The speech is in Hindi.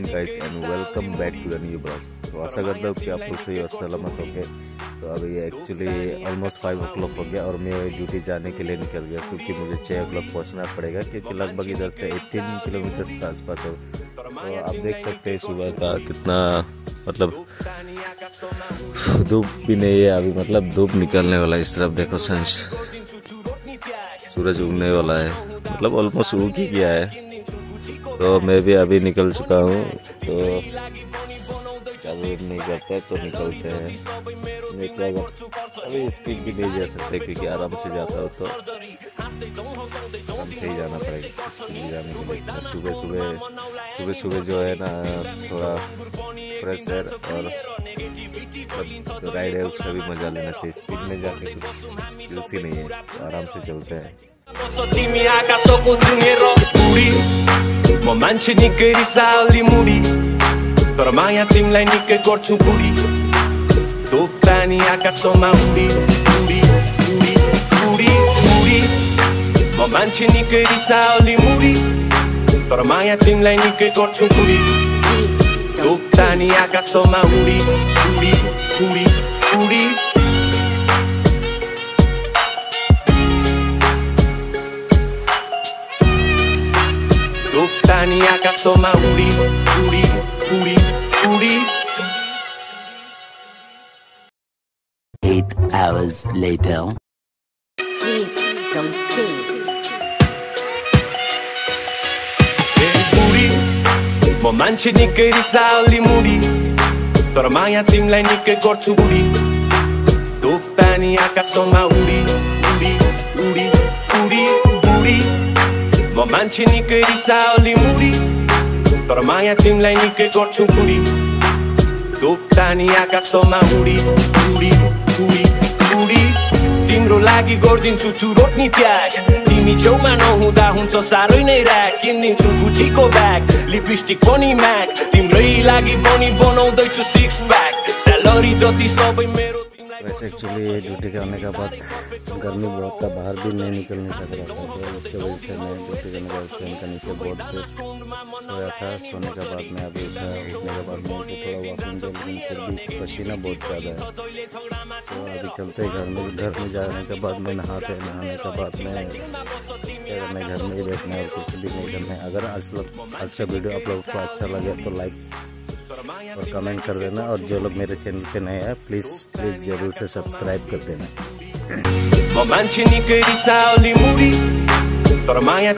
Morning guys and welcome back to the new blog. तो आशा करता हूँ कि आप लोग सही और सलामत होंगे। तो अभी एक्चुअली ऑलमोस्ट 5 o'clock हो गया और मैं वही ड्यूटी जाने के लिए निकल गया क्योंकि मुझे 6 o'clock पहुँचना पड़ेगा क्योंकि लगभग इधर से 18 किलोमीटर के आसपास हो। तो आप देख सकते हैं सुबह का कितना मतलब धूप भी नहीं है अभी, मतलब धूप निकलने वाला है। इस तरफ देखो सूरज उगने वाला है, मतलब ऑलमोस्ट उग ही गया है। तो मैं भी अभी निकल चुका हूँ, तो वेट नहीं करता तो निकलते हैं। मैं क्या अभी स्पीड भी नहीं जा सकते क्योंकि आराम से जाता हूँ तो आराम से ही जाना पड़ेगा। सुबह सुबह जो है ना थोड़ा फ्रेश एयर और राइड है उसका भी मज़ा लेना चाहिए। स्पीड में जाने की जरूरत ही नहीं है, तो आराम से चलते हैं। म मान्छे निकै रिसाली मुडी तर माया तिमीलाई निकै गर्छु पुडी दोकानी आकाशमा उडी उडी उडी उडी उडी म मान्छे निकै रिसाली मुडी तर माया तिमीलाई निकै गर्छु पुडी दोकानी आकाशमा उडी उडी उडी उडी Tani akasoma uri uri uri uri 8 hours later uri mo manche nikai risauli muri tar maya timlai nikai garchu uri tani akasoma uri uri uri uri uri म मान्छे निकै रिसाउली मुडी तर माया तिमीलाई निकै गर्छु पुडी दोकानी आकाशमा उडी उडी उडी उडी तिम्रो लागि गर्दिन्छु चुरोटनी त्याग तिमी छेउमा नहुँदा हुन्छ साह्रै नै राग किनिदिन्छु गुचीको ब्याग लिपस्टिक पनि म्याग तिम्रै लागि पनि बनाउँदैछु 6 pack स्यालेरी जति सबै मेरो। वैसे एक्चुअली ड्यूटी के आने के बाद गर्मी बहुत था, बाहर भी नहीं निकलने का रहा था, तो उसके वजह से मैं ड्यूटी करने का ट्रेन का नीचे बहुत सोया था। सोने के बाद मैं अभी उठा, उठने के बाद मुझे थोड़ा वॉकिंग था लेकिन फिर भी पसीना बहुत ज़्यादा है। तो अभी चलते घर में जाने के बाद मैं नहाने के बाद मैं घर में ही बैठना है और कुछ भी नहीं करना है। अगर अच्छा वीडियो आप लोग को अच्छा लगे तो लाइक और कमेंट कर देना और जो लोग मेरे चैनल पे नए हैं प्लीज जरूर से सब्सक्राइब कर देना।